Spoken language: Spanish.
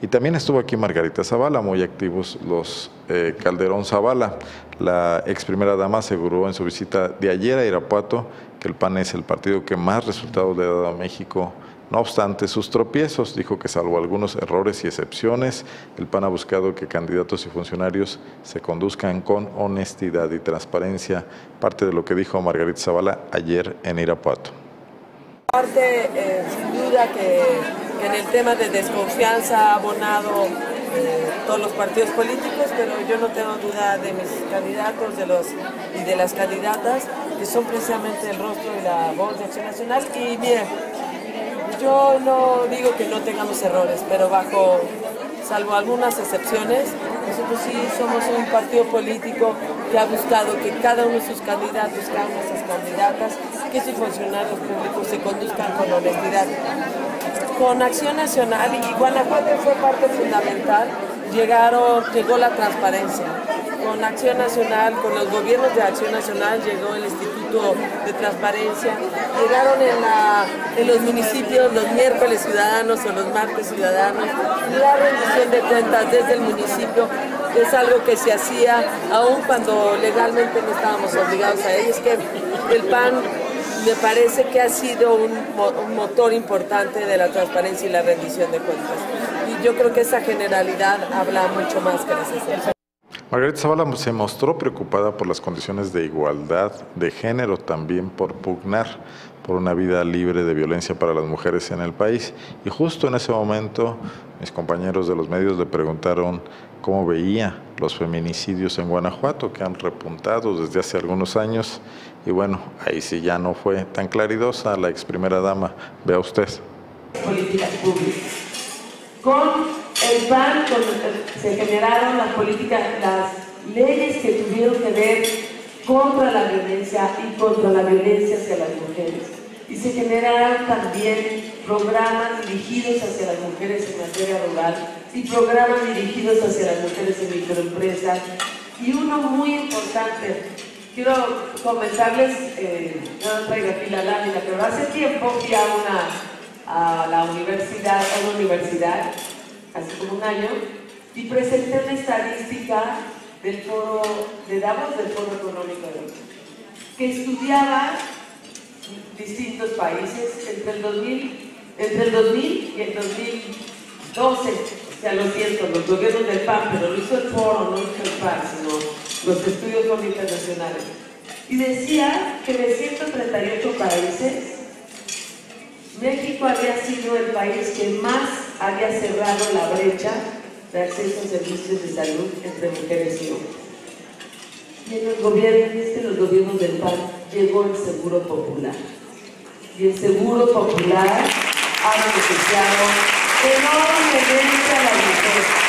Y también estuvo aquí Margarita Zavala, muy activos los Calderón Zavala. La ex primera dama aseguró en su visita de ayer a Irapuato que el PAN es el partido que más resultados le ha dado a México. No obstante sus tropiezos, dijo que salvo algunos errores y excepciones, el PAN ha buscado que candidatos y funcionarios se conduzcan con honestidad y transparencia. Parte de lo que dijo Margarita Zavala ayer en Irapuato. Parte, sin duda que en el tema de desconfianza ha abonado todos los partidos políticos, pero yo no tengo duda de mis candidatos y de las candidatas, que son precisamente el rostro y la voz de Acción Nacional. Y bien, yo no digo que no tengamos errores, pero salvo algunas excepciones, nosotros sí somos un partido político que ha buscado que cada uno de sus candidatos, cada una de sus candidatas, que sus funcionarios públicos se conduzcan con honestidad. Con Acción Nacional y Guanajuato fue parte fundamental, llegó la transparencia. Con Acción Nacional, con los gobiernos de Acción Nacional llegó el Instituto de Transparencia, llegaron en los municipios los miércoles ciudadanos o los martes ciudadanos, la rendición de cuentas desde el municipio es algo que se hacía aún cuando legalmente no estábamos obligados a ello. Es que el PAN me parece que ha sido un motor importante de la transparencia y la rendición de cuentas. Y yo creo que esa generalidad habla mucho más que las excepciones. Margarita Zavala se mostró preocupada por las condiciones de igualdad de género, también por pugnar por una vida libre de violencia para las mujeres en el país. Y justo en ese momento, mis compañeros de los medios le preguntaron cómo veía los feminicidios en Guanajuato, que han repuntado desde hace algunos años. Y bueno, ahí sí ya no fue tan claridosa la ex primera dama. Vea usted. Políticas públicas. Con el PAN se generaron las políticas, las leyes que tuvieron que ver contra la violencia y contra la violencia hacia las mujeres. Y se generaron también programas dirigidos hacia las mujeres en materia rural y programas dirigidos hacia las mujeres en microempresas. Y uno muy importante, quiero comentarles, no traigo aquí la lámina, pero hace tiempo fui a una universidad, hace como un año, y presenté una estadística del foro de Davos, del Foro Económico de Davos, que estudiaba distintos países entre el 2000 y el 2012, o sea, lo siento, los gobiernos del PAN, pero lo hizo el foro, no lo hizo el PAN, sino los estudios internacionales. Y decía que de 138 países, México había sido el país que más había cerrado la brecha de acceso a servicios de salud entre mujeres y hombres. Y en los gobiernos del PAN llegó el Seguro Popular. Y el Seguro Popular ha beneficiado enormemente a las mujeres.